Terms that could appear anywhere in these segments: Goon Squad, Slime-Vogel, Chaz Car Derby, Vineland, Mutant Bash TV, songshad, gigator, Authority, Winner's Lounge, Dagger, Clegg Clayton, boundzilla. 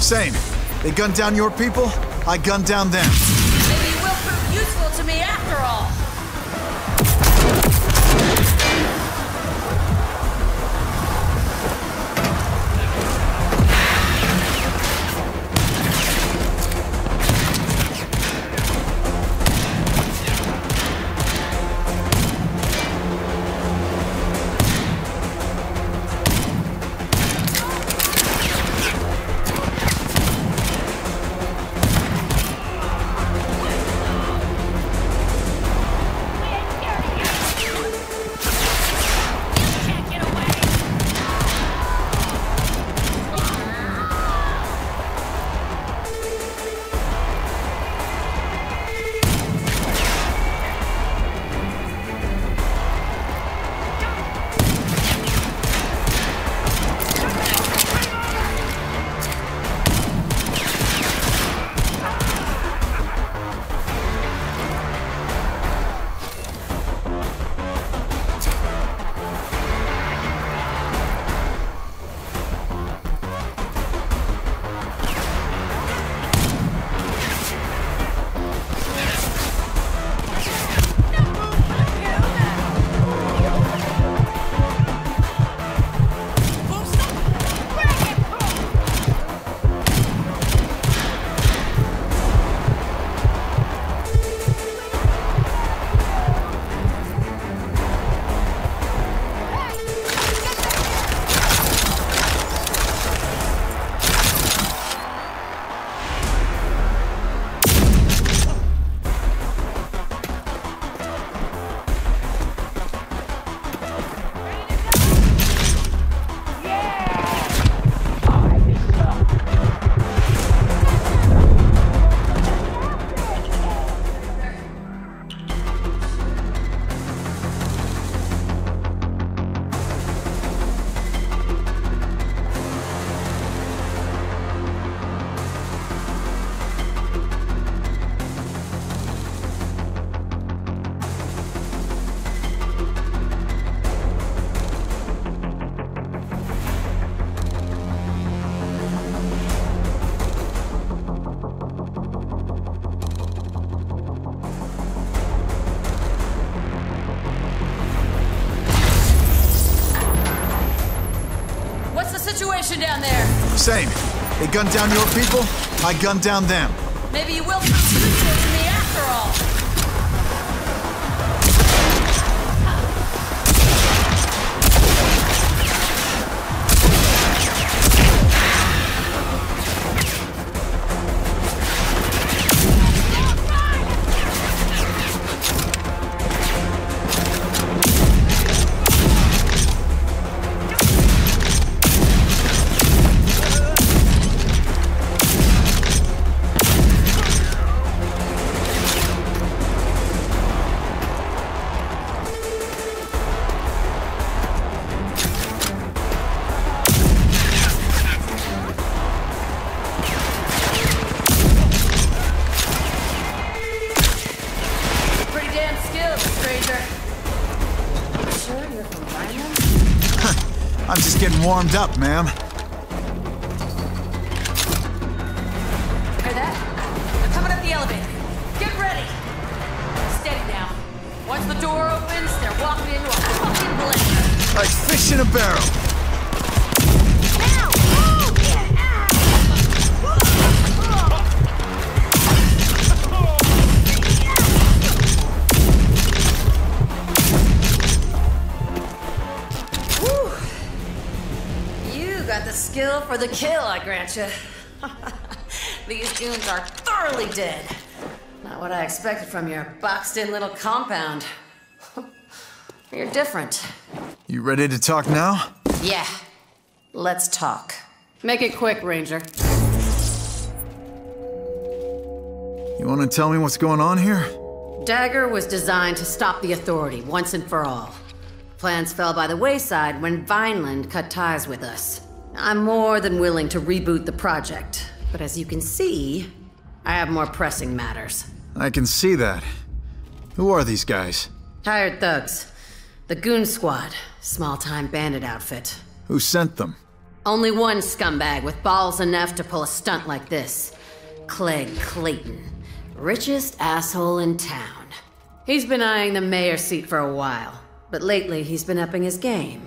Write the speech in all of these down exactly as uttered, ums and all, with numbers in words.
Same. They gunned down your people, I gunned down them. Maybe it will prove useful to me after all. Down there. Same. They gunned down your people, I gunned down them. Maybe you will prove useful to me after all. I'm just getting warmed up, ma'am. Hear that? They're coming up the elevator. Get ready! Steady now. Once the door opens, they're walking into a fucking blender. Like fish in a barrel. Now! Oh, get out! Skill for the kill, I grant you. These goons are thoroughly dead. Not what I expected from your boxed-in little compound. You're different. You ready to talk now? Yeah. Let's talk. Make it quick, Ranger. You want to tell me what's going on here? Dagger was designed to stop the Authority once and for all. Plans fell by the wayside when Vineland cut ties with us. I'm more than willing to reboot the project, but as you can see, I have more pressing matters. I can see that. Who are these guys? Hired thugs. The Goon Squad, small-time bandit outfit. Who sent them? Only one scumbag with balls enough to pull a stunt like this. Clegg Clayton, richest asshole in town. He's been eyeing the mayor's seat for a while, but lately he's been upping his game.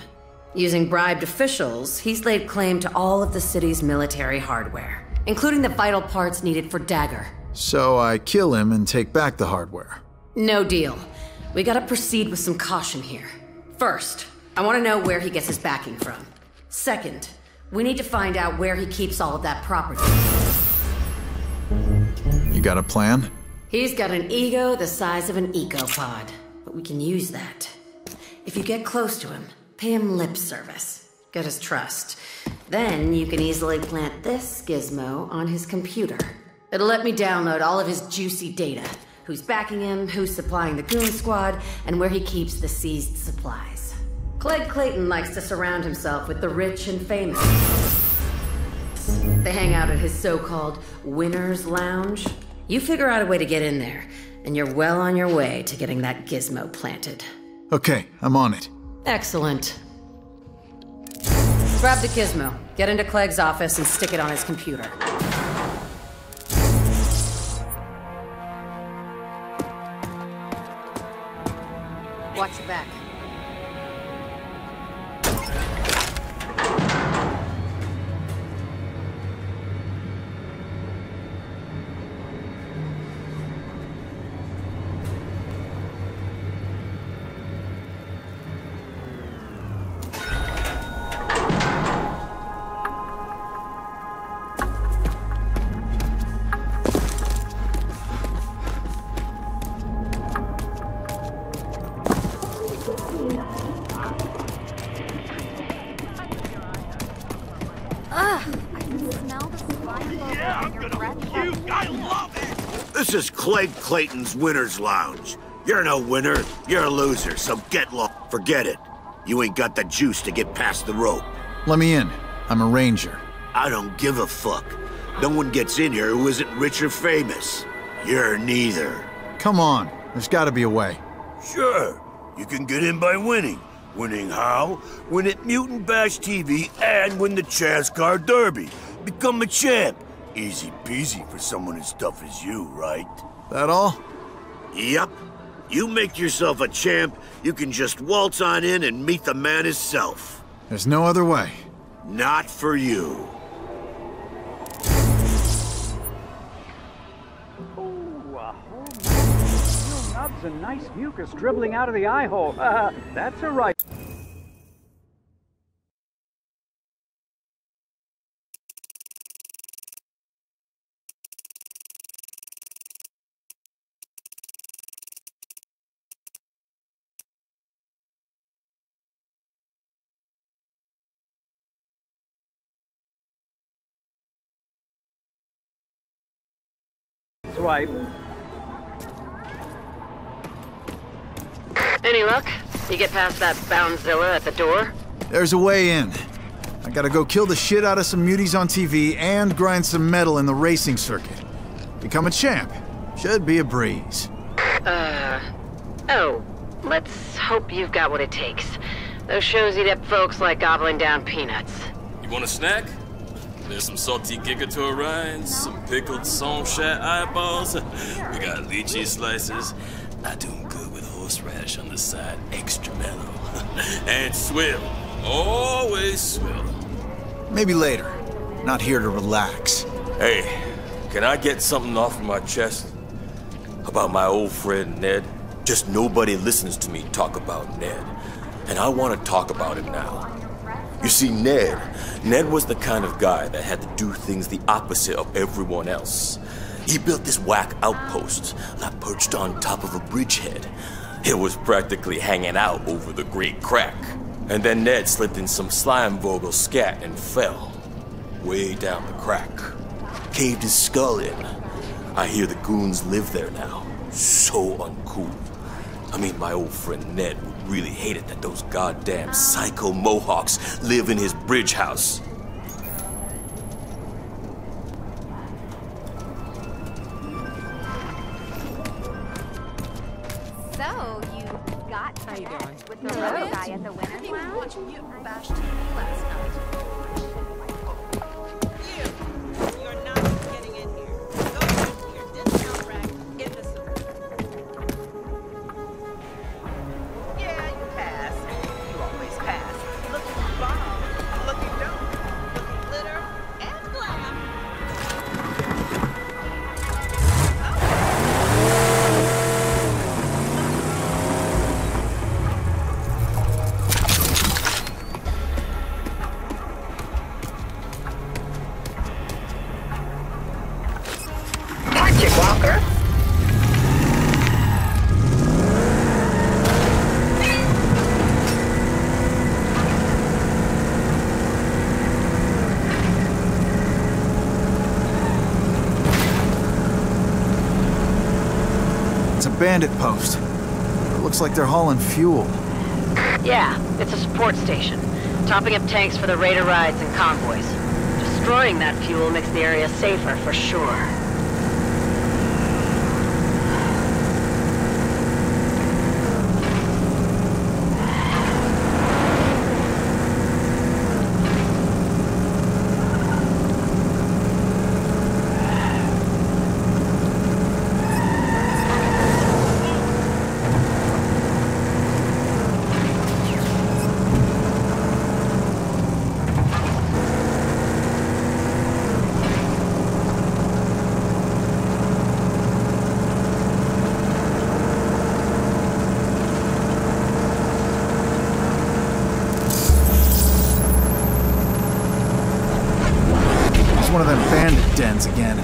Using bribed officials, he's laid claim to all of the city's military hardware, including the vital parts needed for Dagger. So I kill him and take back the hardware? No deal. We gotta proceed with some caution here. First, I want to know where he gets his backing from. Second, we need to find out where he keeps all of that property. You got a plan? He's got an ego the size of an ecopod, but we can use that. If you get close to him, pay him lip service. Get his trust. Then you can easily plant this gizmo on his computer. It'll let me download all of his juicy data. Who's backing him, who's supplying the Goon Squad, and where he keeps the seized supplies. Clegg Clayton likes to surround himself with the rich and famous. They hang out at his so-called Winner's Lounge. You figure out a way to get in there, and you're well on your way to getting that gizmo planted. Okay, I'm on it. Excellent. Grab the gizmo, get into Clegg's office, and stick it on his computer. Watch your back. This is Clegg Clayton's Winner's Lounge. You're no winner, you're a loser, so get lost. Forget it. You ain't got the juice to get past the rope. Let me in. I'm a ranger. I don't give a fuck. No one gets in here who isn't rich or famous. You're neither. Come on. There's gotta be a way. Sure. You can get in by winning. Winning how? Win at Mutant Bash T V and win the Chaz Car Derby. Become a champ. Easy peasy for someone as tough as you, right? That all? Yep. You make yourself a champ, you can just waltz on in and meet the man himself. There's no other way. Not for you. Ooh, a whole few nubs and nice mucus dribbling out of the eye hole. Uh, that's a right. Swipe. Any luck? You get past that boundzilla at the door? There's a way in. I gotta go kill the shit out of some muties on T V and grind some metal in the racing circuit. Become a champ. Should be a breeze. Uh... Oh. Let's hope you've got what it takes. Those shows eat up folks like gobbling down peanuts. You want a snack? There's some salty gigator rinds, some pickled songshad eyeballs. We got lychee slices. I do good with horseradish on the side, extra mellow. And swill. Always swill. Maybe later. Not here to relax. Hey, can I get something off my chest? About my old friend Ned? Just nobody listens to me talk about Ned. And I want to talk about him now. You see, Ned, Ned was the kind of guy that had to do things the opposite of everyone else. He built this whack outpost that perched on top of a bridgehead. It was practically hanging out over the Great Crack. And then Ned slipped in some Slime-Vogel scat and fell. Way down the crack. Caved his skull in. I hear the goons live there now. So uncool. I mean, my old friend Ned would really hate it that those goddamn psycho Mohawks live in his bridge house. So, you got to with the little guy at the Winner's Lounge? I watched Mutant Bash T V last night. bandit post. It looks like they're hauling fuel. Yeah, it's a support station, topping up tanks for the raider rides and convoys. Destroying that fuel makes the area safer for sure. Again.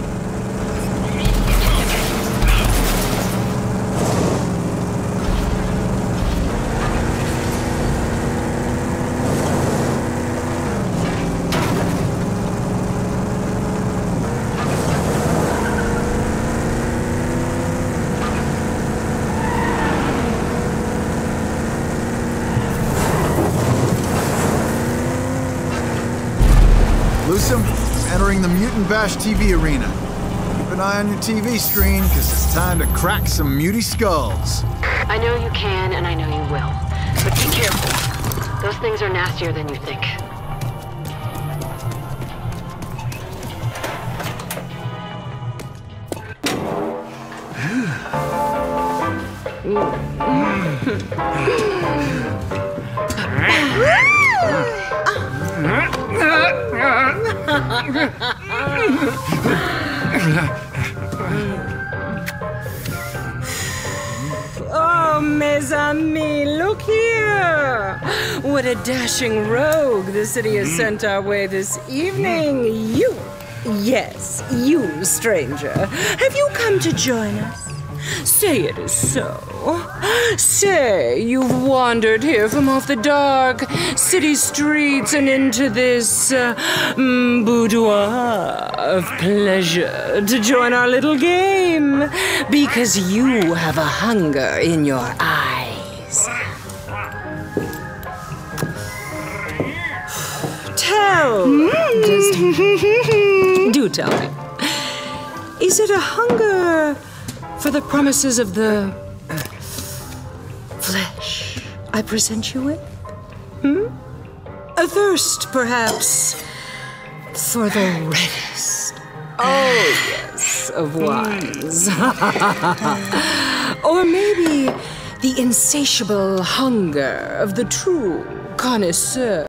Loose him. Entering the Mutant Bash T V arena. Keep an eye on your T V screen, because it's time to crack some muty skulls. I know you can, and I know you will. But be careful. Those things are nastier than you think. Oh, mes amis, look here! What a dashing rogue the city has sent our way this evening. You, yes, you, stranger. Have you come to join us? Say it is so. Say you've wandered here from off the dark city streets and into this uh, boudoir of pleasure to join our little game, because you have a hunger in your eyes. Tell. Mm. Just, do tell me. Is it a hunger for the promises of the uh, flesh I present you with? Hmm? A thirst, perhaps, for the reddest, oh yes, of wines. Or maybe the insatiable hunger of the true connoisseur.